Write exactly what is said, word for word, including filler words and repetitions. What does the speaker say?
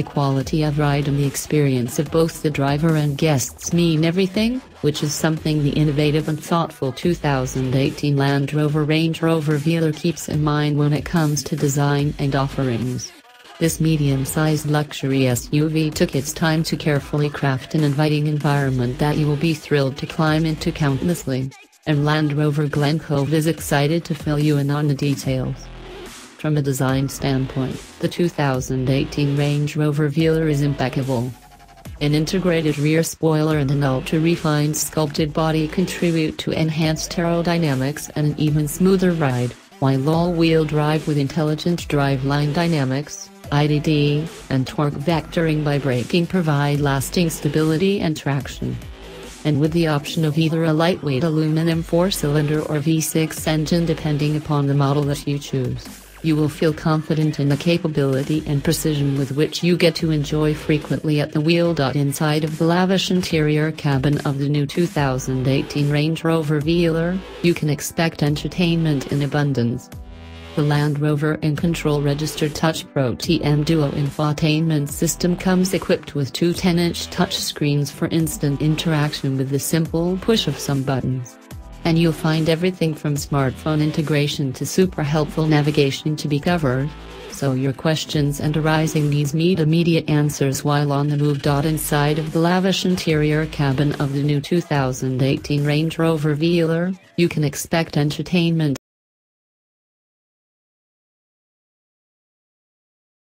The quality of ride and the experience of both the driver and guests mean everything, which is something the innovative and thoughtful two thousand eighteen Land Rover Range Rover Velar keeps in mind when it comes to design and offerings. This medium-sized luxury S U V took its time to carefully craft an inviting environment that you will be thrilled to climb into countlessly. And Land Rover Glen Cove is excited to fill you in on the details. From a design standpoint, the two thousand eighteen Range Rover Velar is impeccable. An integrated rear spoiler and an ultra-refined sculpted body contribute to enhanced aerodynamics and an even smoother ride, while all-wheel drive with intelligent driveline dynamics, I D D, and torque vectoring by braking provide lasting stability and traction. And with the option of either a lightweight aluminum four-cylinder or V six engine depending upon the model that you choose, you will feel confident in the capability and precision with which you get to enjoy frequently at the wheel. Inside of the lavish interior cabin of the new two thousand eighteen Range Rover Velar, you can expect entertainment in abundance. The Land Rover InControl registered Touch Pro T M Duo infotainment system comes equipped with two ten-inch touchscreens for instant interaction with the simple push of some buttons. And you'll find everything from smartphone integration to super helpful navigation to be covered, so your questions and arising needs need immediate answers while on the move. Inside of the lavish interior cabin of the new two thousand eighteen Range Rover Velar, you can expect entertainment